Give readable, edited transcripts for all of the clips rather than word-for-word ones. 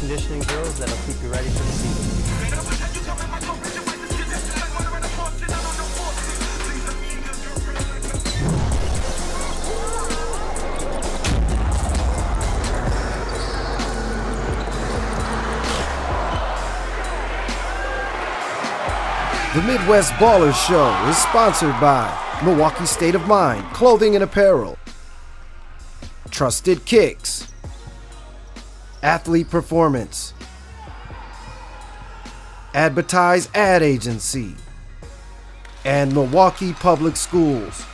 conditioning drills that'll keep you ready for the season. The Midwest Ballers Show is sponsored by Milwaukee State of Mind Clothing and Apparel, Trusted Kicks, Athlete Performance, Advertise Ad Agency, and Milwaukee Public Schools.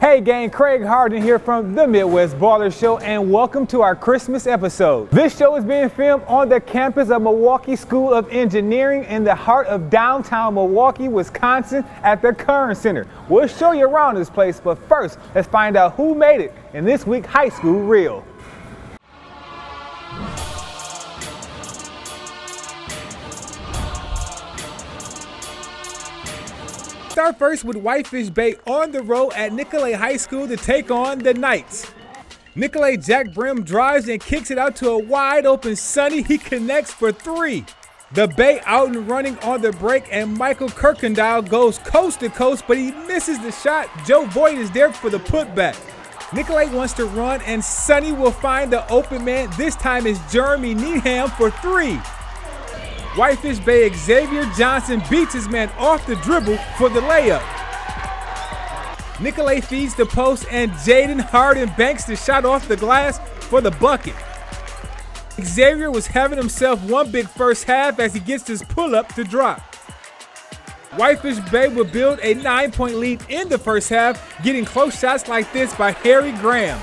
Hey gang, Craig Harden here from the Midwest Ballers Show, and welcome to our Christmas episode. This show is being filmed on the campus of Milwaukee School of Engineering in the heart of downtown Milwaukee, Wisconsin at the Kern Center. We'll show you around this place, but first, let's find out who made it in this week's High School Reel. Start first with Whitefish Bay on the road at Nicolet High School to take on the Knights. Nicolet Jack Brim drives and kicks it out to a wide open Sonny. He connects for three. The Bay out and running on the break, and Michael Kirkendall goes coast to coast, but he misses the shot. Joe Boyd is there for the putback. Nicolet wants to run, and Sonny will find the open man. This time it's Jeremy Neenham for three. Whitefish Bay Xavier Johnson beats his man off the dribble for the layup. Nicolet feeds the post, and Jaden Harden banks the shot off the glass for the bucket. Xavier was having himself one big first half as he gets his pull-up to drop. Whitefish Bay will build a 9-point lead in the first half, getting close shots like this by Harry Graham.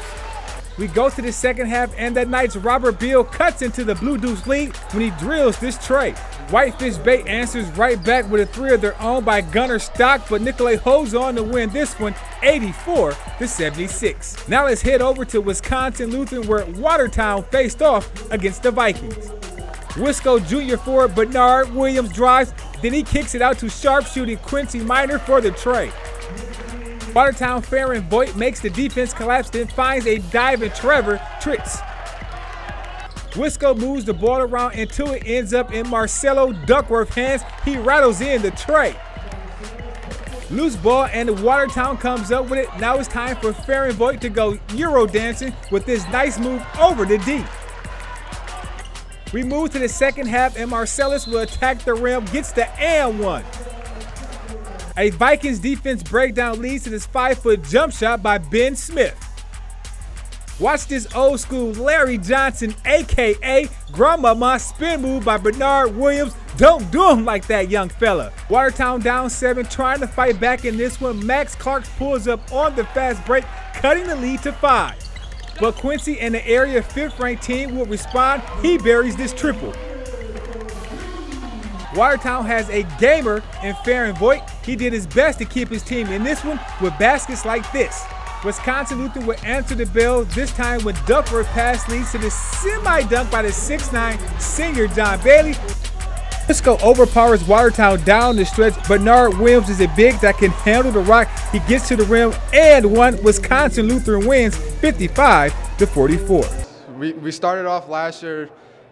We go to the second half, and that night's Robert Beal cuts into the Blue Deuce lead when he drills this tray. Whitefish Bay answers right back with a three of their own by Gunnar Stock, but Nicolet holds on to win this one 84-76. Now let's head over to Wisconsin Lutheran, where Watertown faced off against the Vikings. Wisco Jr. forward Bernard Williams drives, then he kicks it out to sharpshooting Quincy Minor for the tray. Watertown Farrin Boyd makes the defense collapse, then finds a diving Trevor Tricks. Wisco moves the ball around until it ends up in Marcelo Duckworth's hands. He rattles in the tray. Loose ball, and Watertown comes up with it. Now it's time for Farrin Boyd to go Euro dancing with this nice move over the D. We move to the second half, and Marcellus will attack the rim, gets the and one. A Vikings defense breakdown leads to this 5-foot jump shot by Ben Smith. Watch this old school Larry Johnson, AKA Grandmama spin move by Bernard Williams. Don't do him like that, young fella. Watertown down 7, trying to fight back in this one. Max Clark pulls up on the fast break, cutting the lead to 5. But Quincy and the area 5th-ranked team will respond. He buries this triple. Watertown has a gamer in Farrin Boyd. He did his best to keep his team in this one with baskets like this. Wisconsin Lutheran would answer the bell, this time when Duckworth pass leads to the semi-dunk by the 6'9 senior John Bailey. Wisco overpowers Watertown down the stretch. Bernard Williams is a big that can handle the rock. He gets to the rim and one. Wisconsin Lutheran wins 55-44. We started off last year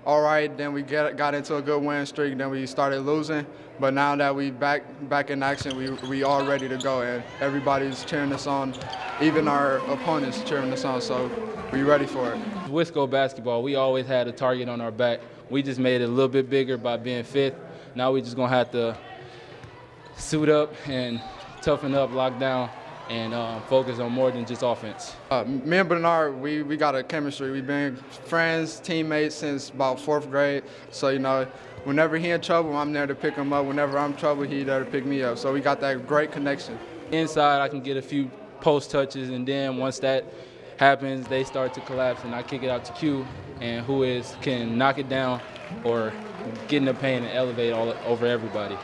all right, then we got into a good win streak, then we started losing. But now that we back in action, we all ready to go, and everybody's cheering us on, even our opponents cheering us on, so we ready for it. Wisco basketball, we always had a target on our back. We just made it a little bit bigger by being 5th. Now we just gonna have to suit up and toughen up, lock down, and focus on more than just offense. Me and Bernard, we got a chemistry. We've been friends, teammates since about 4th grade. So, you know, whenever he in trouble, I'm there to pick him up. Whenever I'm in trouble, he there to pick me up. So we got that great connection. Inside, I can get a few post touches, and then once that happens, they start to collapse, and I kick it out to Q, and who is can knock it down or get in the paint and elevate all over everybody.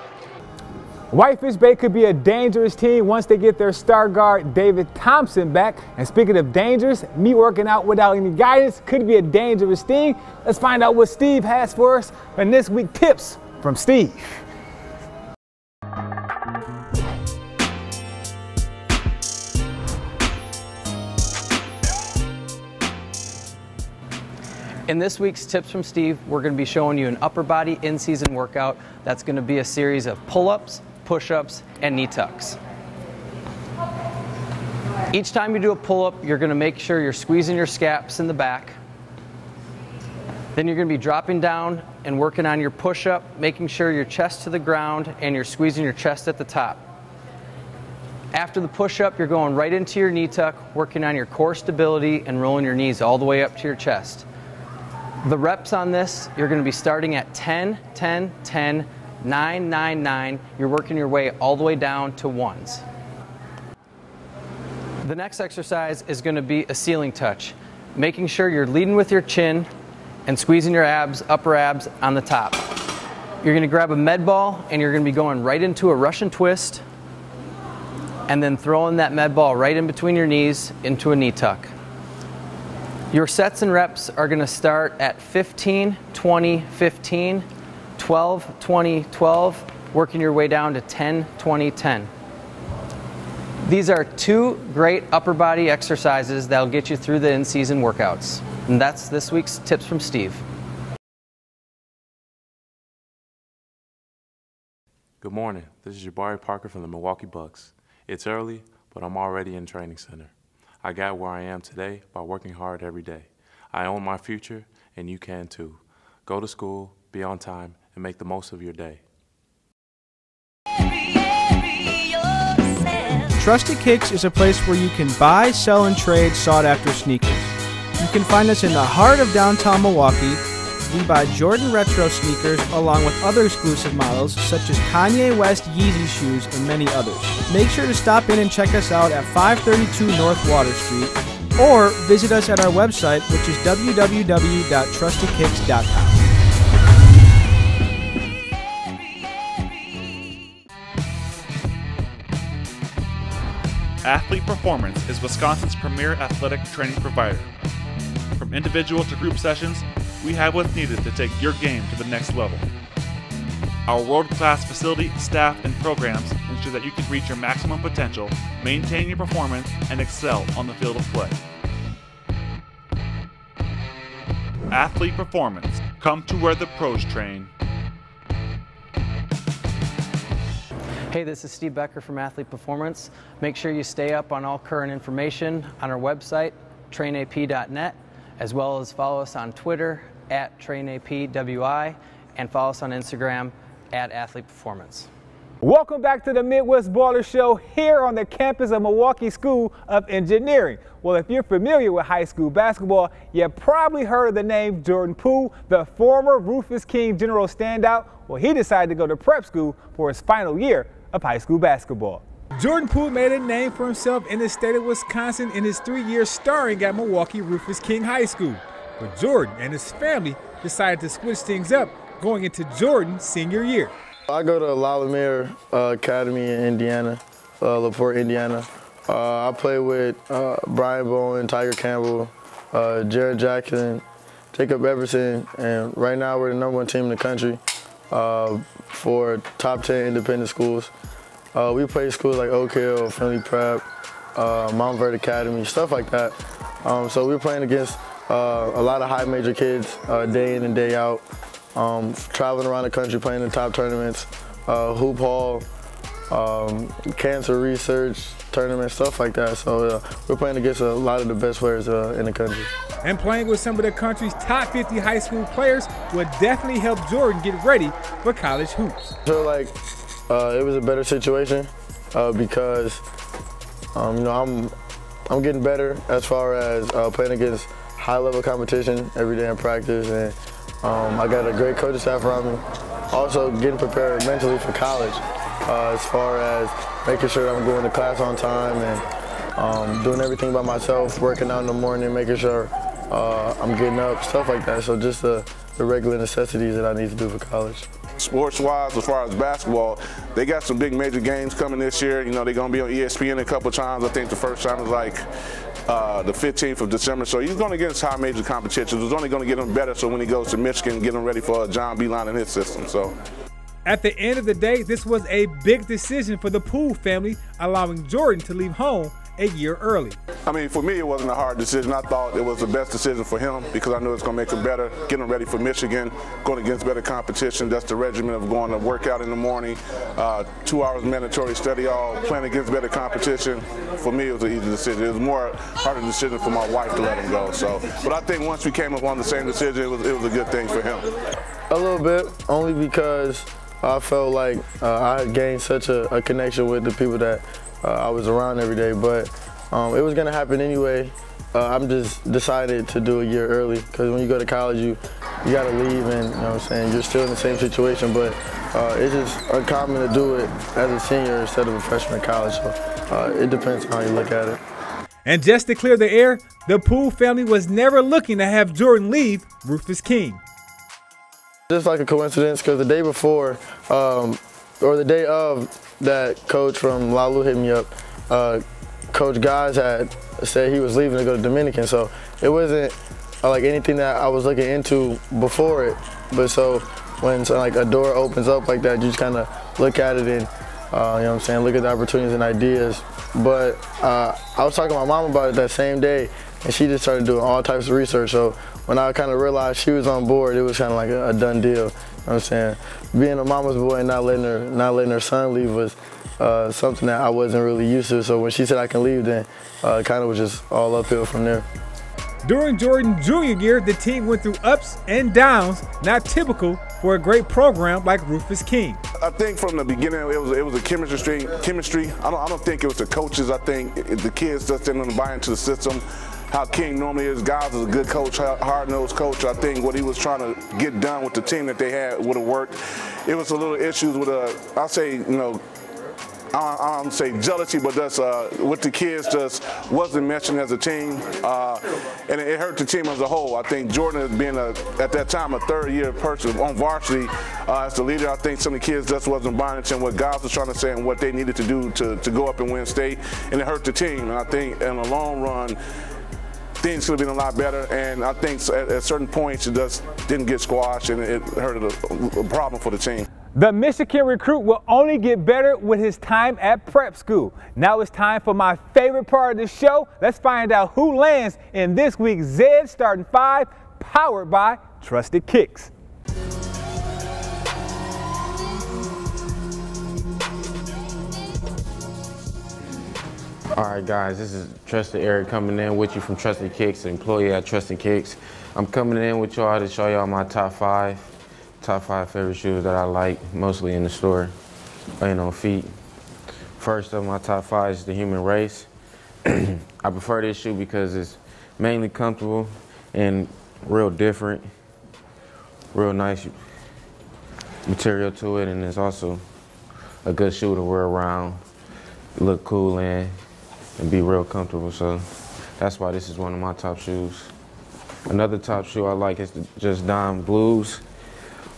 Whitefish Bay could be a dangerous team once they get their star guard David Thompson back. And speaking of dangerous, me working out without any guidance could be a dangerous thing. Let's find out what Steve has for us in this week's tips from Steve. In this week's Tips from Steve, we're going to be showing you an upper body in-season workout that's going to be a series of pull-ups, push-ups, and knee tucks. Each time you do a pull-up, you're going to make sure you're squeezing your scaps in the back. Then you're going to be dropping down and working on your push-up, making sure your chest to the ground and you're squeezing your chest at the top. After the push-up, you're going right into your knee tuck, working on your core stability and rolling your knees all the way up to your chest. The reps on this, you're going to be starting at 10, 10, 10, 9, 9, 9. You're working your way all the way down to ones. The next exercise is going to be a ceiling touch, making sure you're leading with your chin and squeezing your abs, upper abs on the top. You're going to grab a med ball and you're going to be going right into a Russian twist and then throwing that med ball right in between your knees into a knee tuck. Your sets and reps are going to start at 15, 20, 15, 12, 20, 12, working your way down to 10, 20, 10. These are two great upper body exercises that'll get you through the in-season workouts. And that's this week's Tips from Steve. Good morning. This is Jabari Parker from the Milwaukee Bucks. It's early, but I'm already in training center. I got where I am today by working hard every day. I own my future, and you can too. Go to school, be on time, and make the most of your day. Trusted Kicks is a place where you can buy, sell, and trade sought-after sneakers. You can find us in the heart of downtown Milwaukee. We buy Jordan retro sneakers along with other exclusive models such as Kanye West Yeezy shoes and many others. Make sure to stop in and check us out at 532 North Water Street or visit us at our website, which is www.trustedkicks.com. Athlete Performance is Wisconsin's premier athletic training provider. From individual to group sessions, we have what's needed to take your game to the next level. Our world-class facility, staff, and programs ensure that you can reach your maximum potential, maintain your performance, and excel on the field of play. Athlete Performance. Come to where the pros train. Hey, this is Steve Becker from Athlete Performance. Make sure you stay up on all current information on our website, trainap.net, as well as follow us on Twitter at trainapwi and follow us on Instagram at Athlete Performance. Welcome back to the Midwest Ballers Show here on the campus of Milwaukee School of Engineering. Well, if you're familiar with high school basketball, you probably heard of the name Jordan Poole, the former Rufus King General standout. Well, he decided to go to prep school for his final year of high school basketball. Jordan Poole made a name for himself in the state of Wisconsin in his 3 years starring at Milwaukee Rufus King High School. But Jordan and his family decided to switch things up going into Jordan's senior year. I go to Lalamere Academy in Indiana, LaPorte, Indiana. I play with Brian Bowen, Tiger Campbell, Jared Jackson, Jacob Everson, and right now we're the #1 team in the country for top 10 independent schools. We play schools like Oak Hill, Finley Prep, Montverde Academy, stuff like that. So we're playing against a lot of high major kids day in and day out, traveling around the country, playing in top tournaments, hoop hall, cancer research tournament, stuff like that. So we're playing against a lot of the best players in the country. And playing with some of the country's top 50 high school players would definitely help Jordan get ready for college hoops. So like, it was a better situation because you know, I'm getting better as far as playing against high-level competition every day in practice, and I got a great coaching staff around me. Also, getting prepared mentally for college as far as making sure that I'm going to class on time and doing everything by myself, working out in the morning, making sure I'm getting up, stuff like that. So just the regular necessities that I need to do for college. Sports-wise, as far as basketball, they got some big major games coming this year. You know, they're going to be on ESPN a couple times. I think the first time is like the 15th of December. So he's going to get high major competitions. It's only going to get him better so when he goes to Michigan, get him ready for John Beeline and his system. So, at the end of the day, this was a big decision for the Poole family, allowing Jordan to leave home a year early. I mean, for me, it wasn't a hard decision. I thought it was the best decision for him because I knew it's going to make him better, get him ready for Michigan, going against better competition. That's the regimen of going to work out in the morning, 2 hours mandatory study all, playing against better competition. For me, it was an easy decision. It was more harder decision for my wife to let him go. So, but I think once we came up on the same decision, it was a good thing for him. A little bit, only because I felt like I had gained such a connection with the people that I was around every day, but it was gonna happen anyway. I'm just decided to do a year early because when you go to college, you gotta leave, and you know what I'm saying, you're still in the same situation, but it's just uncommon to do it as a senior instead of a freshman in college, so it depends on how you look at it. And just to clear the air, the Poole family was never looking to have Jordan leave Rufus King. Just like a coincidence, because the day before, or the day of, that coach from Lalu hit me up. Coach Giles had said he was leaving to go to Dominican, so it wasn't like anything that I was looking into before it. But so when like a door opens up like that, you just kind of look at it and you know what I'm saying, look at the opportunities and ideas. But I was talking to my mom about it that same day, and she just started doing all types of research. So when I kind of realized she was on board, it was kind of like a done deal. You know what I'm saying? Being a mama's boy and not letting her son leave was something that I wasn't really used to. So when she said I can leave, then it kind of was just all uphill from there. During Jordan's junior year, the team went through ups and downs, not typical for a great program like Rufus King. I think from the beginning it was a chemistry. I don't think it was the coaches. I think the kids just didn't buy into the system. How King normally is. Giles is a good coach, hard-nosed coach. I think what he was trying to get done with the team that they had would have worked. It was a little issues with I'll say, you know, I don't say jealousy, but that's with the kids just wasn't mentioned as a team, and it hurt the team as a whole. I think Jordan as being at that time a third-year person on varsity as the leader, I think some of the kids just wasn't buying into what Giles was trying to say and what they needed to do to go up and win state, and it hurt the team. And I think in the long run, things could have been a lot better, and I think at certain points it just didn't get squashed, and it hurt a problem for the team. The Michigan recruit will only get better with his time at prep school. Now it's time for my favorite part of the show. Let's find out who lands in this week's Zed Starting Five, powered by Trusted Kicks. All right, guys, this is Trusted Eric coming in with you from Trusted Kicks, employee at Trusted Kicks. I'm coming in with y'all to show y'all my top five favorite shoes that I like, mostly in the store, laying on feet. First of my top five is the Human Race. I prefer this shoe because it's mainly comfortable and real different, real nice material to it, and it's also a good shoe to wear around, look cool in, and be real comfortable, so that's why this is one of my top shoes. Another top shoe I like is just Dime Blues,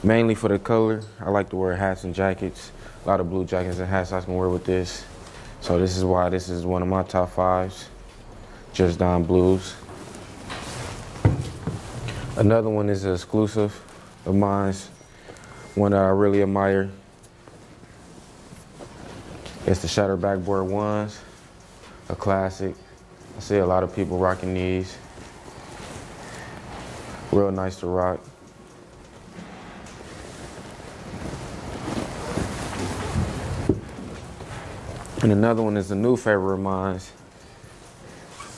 mainly for the color. I like to wear hats and jackets, a lot of blue jackets and hats I can wear with this, so this is why this is one of my top fives, just Dime Blues. Another one is an exclusive of mine, one that I really admire. It's the Shatter Backboard Ones, a classic. I see a lot of people rocking these. Real nice to rock. And another one is a new favorite of mine.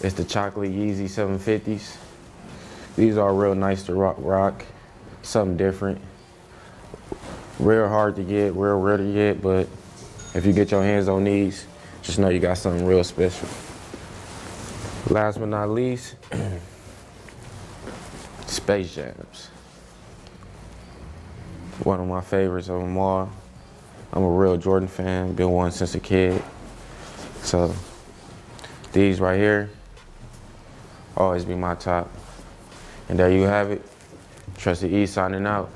It's the Chocolate Yeezy 750s. These are real nice to rock. Something different. Real hard to get, real rare to get, but if you get your hands on these, just know you got something real special. Last but not least, Space Jams. One of my favorites of them all. I'm a real Jordan fan, been one since a kid. So these right here, always be my top. And there you have it. Trusted E signing out.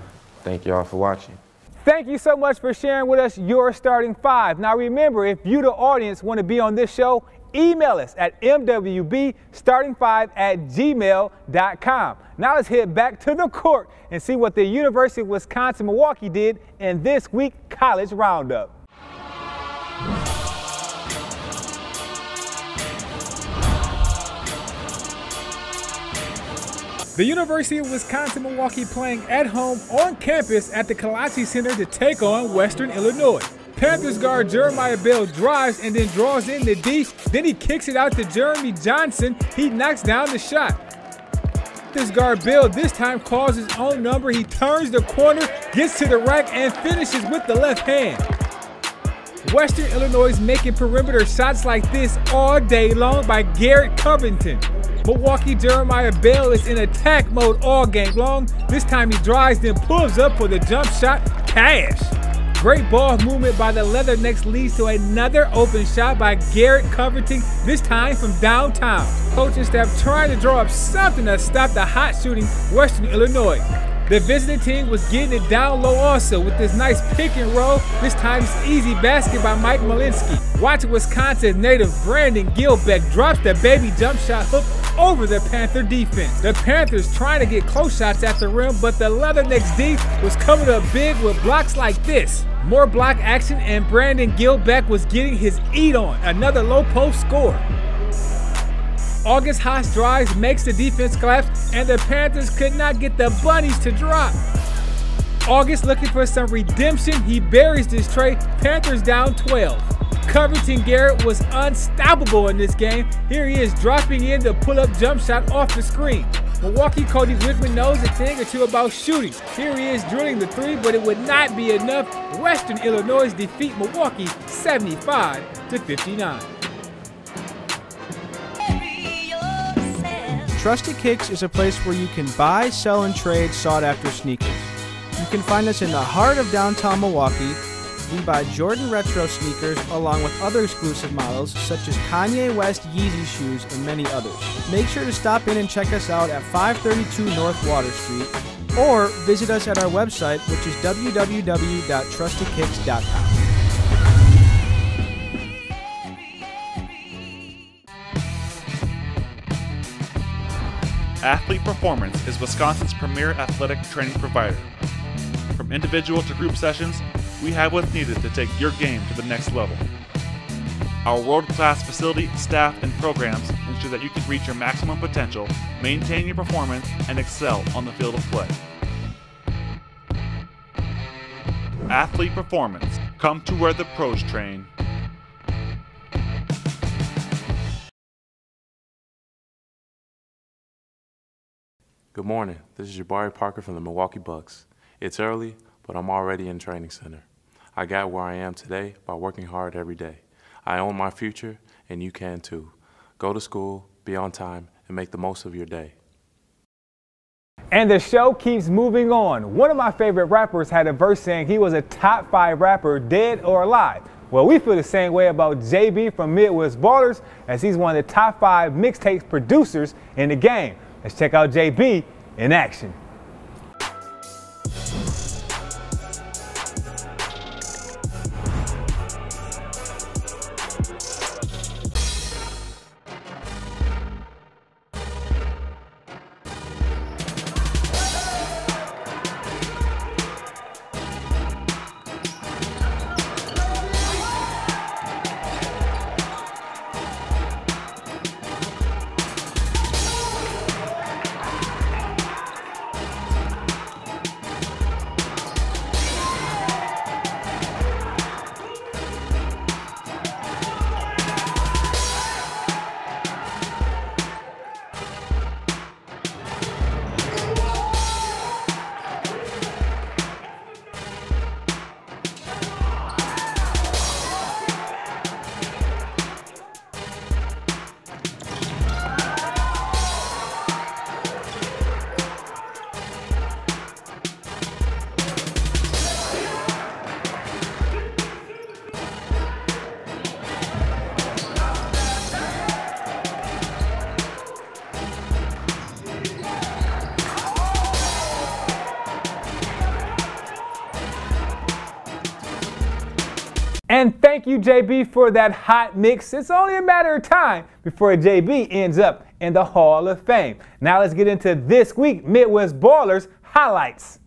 Thank y'all for watching. Thank you so much for sharing with us your starting five. Now remember, if you, the audience, want to be on this show, email us at mwbstarting5@gmail.com. Now let's head back to the court and see what the University of Wisconsin-Milwaukee did in this week's College Roundup. The University of Wisconsin-Milwaukee playing at home on campus at the Kalachi Center to take on Western Illinois. Panthers guard Jeremiah Bell drives and then draws in the D, then he kicks it out to Jeremy Johnson. He knocks down the shot. Panthers guard Bell this time calls his own number. He turns the corner, gets to the rack, and finishes with the left hand. Western Illinois is making perimeter shots like this all day long by Garrett Covington. Milwaukee Jeremiah Bell is in attack mode all game long. This time he drives, then pulls up for the jump shot. Cash. Great ball movement by the Leathernecks leads to another open shot by Garrett Covington, this time from downtown. Coaching staff trying to draw up something to stop the hot shooting Western Illinois. The visiting team was getting it down low also with this nice pick and roll. This time it's easy basket by Mike Malinsky. Watch Wisconsin's native Brandon Gilbeck drops the baby jump shot hook over the Panther defense. The Panthers trying to get close shots at the rim, but the Leathernecks D was coming up big with blocks like this. More block action and Brandon Gilbeck was getting his eat on. Another low post score. August Haas drives, makes the defense collapse, and the Panthers could not get the bunnies to drop. August looking for some redemption. He buries this tray. Panthers down 12. Covington Garrett was unstoppable in this game. Here he is dropping in the pull-up jump shot off the screen. Milwaukee Cody Whitman knows a thing or two about shooting. Here he is drilling the three, but it would not be enough. Western Illinois defeat Milwaukee 75-59. Trusted Kicks is a place where you can buy, sell, and trade sought-after sneakers. You can find us in the heart of downtown Milwaukee. We buy Jordan retro sneakers along with other exclusive models such as Kanye West Yeezy shoes and many others. Make sure to stop in and check us out at 532 North Water Street or visit us at our website, which is www.trustedkicks.com. Athlete Performance is Wisconsin's premier athletic training provider. From individual to group sessions, we have what's needed to take your game to the next level. Our world-class facility, staff, and programs ensure that you can reach your maximum potential, maintain your performance, and excel on the field of play. Athlete Performance. Come to where the pros train. Good morning, this is Jabari Parker from the Milwaukee Bucks. It's early, but I'm already in training center. I got where I am today by working hard every day. I own my future, and you can too. Go to school, be on time, and make the most of your day. And the show keeps moving on. One of my favorite rappers had a verse saying he was a top 5 rapper, dead or alive. Well, we feel the same way about JB from Midwest Ballers, as he's one of the top 5 mixtape producers in the game. Let's check out JB in action. And thank you, JB, for that hot mix. It's only a matter of time before JB ends up in the Hall of Fame. Now let's get into this week's Midwest Ballers highlights.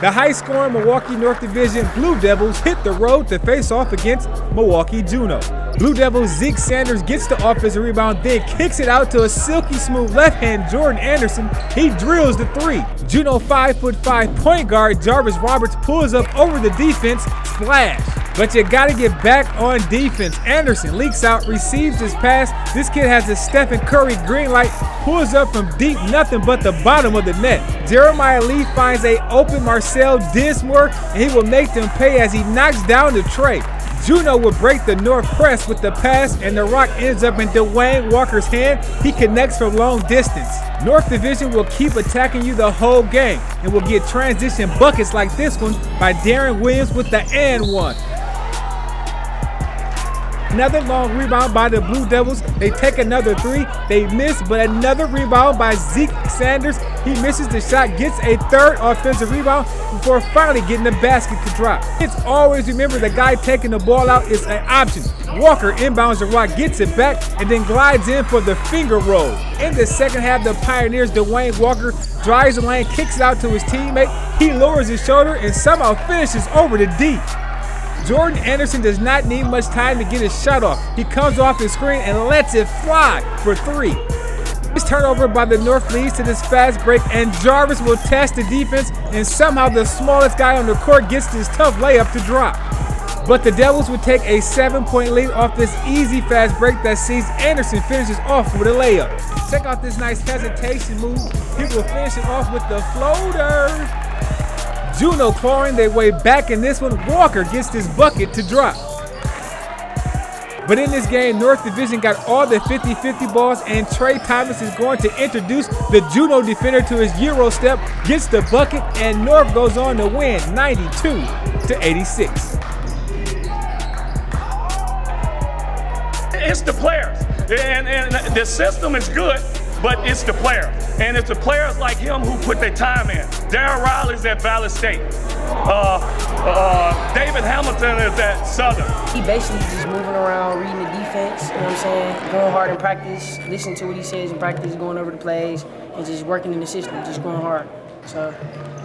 The high-scoring Milwaukee North Division Blue Devils hit the road to face off against Milwaukee Juno. Blue Devils' Zeke Sanders gets the offensive rebound, then kicks it out to a silky smooth left-hand Jordan Anderson. He drills the three. Juno 5'5" point guard Jarvis Roberts pulls up over the defense, splash. But you gotta get back on defense. Anderson leaks out, receives his pass. This kid has a Stephen Curry green light, pulls up from deep, nothing but the bottom of the net. Jeremiah Lee finds an open Marcel Dinsmore, and he will make them pay as he knocks down the tray. Juno will break the North press with the pass, and the rock ends up in Dwayne Walker's hand. He connects from long distance. North Division will keep attacking you the whole game, and will get transition buckets like this one by Darren Williams with the and one. Another long rebound by the Blue Devils. They take another three. They miss, but another rebound by Zeke Sanders. He misses the shot, gets a third offensive rebound before finally getting the basket to drop. It's always remember the guy taking the ball out is an option. Walker inbounds the rock, gets it back, and then glides in for the finger roll. In the second half, the Pioneers' Dwayne Walker drives the lane, kicks it out to his teammate. He lowers his shoulder and somehow finishes over the D. Jordan Anderson does not need much time to get his shot off. He comes off the screen and lets it fly for three. This turnover by the North leads to this fast break, and Jarvis will test the defense, and somehow the smallest guy on the court gets this tough layup to drop. But the Devils would take a 7-point lead off this easy fast break that sees Anderson finishes off with a layup. Check out this nice hesitation move. He will finish it off with the floater. Juno clawing their way back in this one. Walker gets this bucket to drop. But in this game, North Division got all the 50-50 balls, and Trey Thomas is going to introduce the Juno defender to his Euro step, gets the bucket, and North goes on to win 92-86. It's the players, and the system is good, but it's the player. And it's the players like him who put their time in. Darren Riley's at Valley State. David Hamilton is at Southern. He basically just moving around, reading the defense, you know what I'm saying? Going hard in practice, listening to what he says in practice, going over the plays, and just working in the system, just going hard. So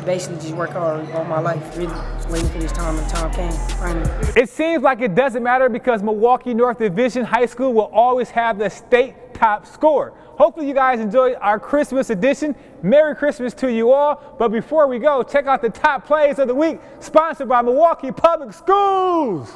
basically just work hard all my life, really waiting for this time, and the time came, finally. It seems like it doesn't matter because Milwaukee North Division High School will always have the state top scorer. Hopefully you guys enjoyed our Christmas edition. Merry Christmas to you all. But before we go, check out the top plays of the week, sponsored by Milwaukee Public Schools.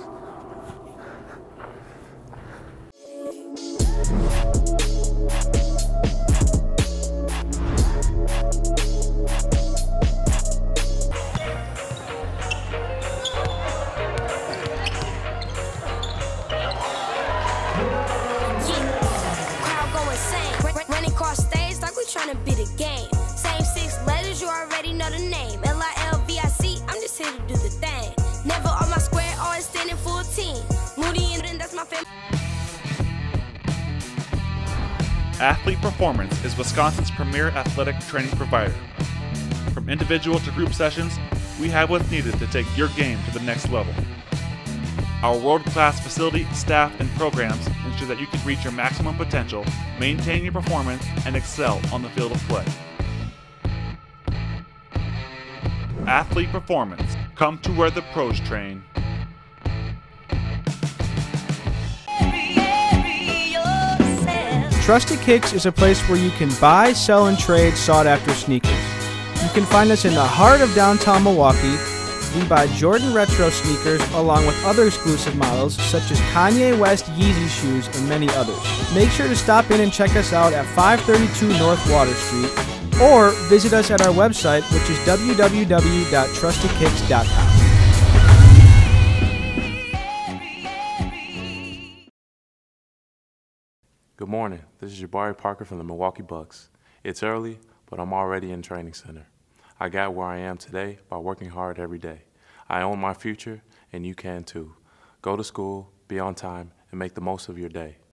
Trying to be the game. Same six letters, you already know the name. L-I-L-V-I-C, I'm just here to do the thing. Never on my square, always standing full team. Moody and that's my family. Athlete Performance is Wisconsin's premier athletic training provider. From individual to group sessions, we have what's needed to take your game to the next level. Our world-class facility, staff, and programs ensure that you can reach your maximum potential, maintain your performance, and excel on the field of play. Athlete Performance. Come to where the pros train. Trusted Kicks is a place where you can buy, sell, and trade sought-after sneakers. You can find us in the heart of downtown Milwaukee. We buy Jordan retro sneakers along with other exclusive models such as Kanye West Yeezy shoes and many others. Make sure to stop in and check us out at 532 North Water Street or visit us at our website, which is www.trustedkicks.com. Good morning. This is Jabari Parker from the Milwaukee Bucks. It's early, but I'm already in training center. I got where I am today by working hard every day. I own my future, and you can too. Go to school, be on time, and make the most of your day.